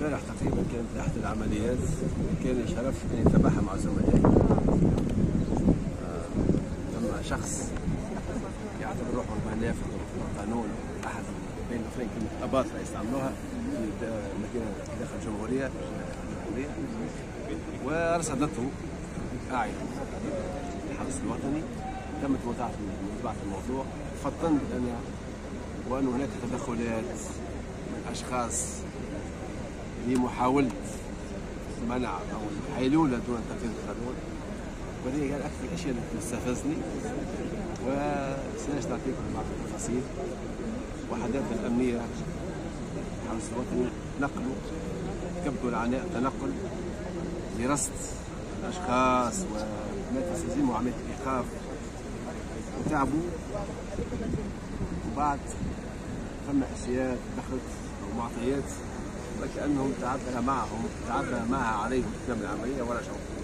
امبارح تقريبا كانت احد العمليات كان شرف ان يتباحى مع زملائي. لما شخص يعتبر روحه منافق القانون احد بين الاخرين كلمه اباطره يستعملوها في مدينه داخل الجمهوريه ورصدته اعين الحرس الوطني. تمت متابعه الموضوع، فطنت انا وان هناك تدخلات من اشخاص لمحاولة منع أو حيلولة دون تنفيذ القانون، وهذه كانت أكثر الأشياء التي استفزتني، وسنجد أعطيكم بعض التفاصيل. وحدات الأمنية الحرس الوطني نقلوا كبدوا العناء تنقل لرصد الأشخاص وما تستلزمه عملية الإيقاف، وتعبوا. وبعد ثم حسيات دخلت أو معطيات وكأنهم تعدى معها عليهم في العملية ورجعوا.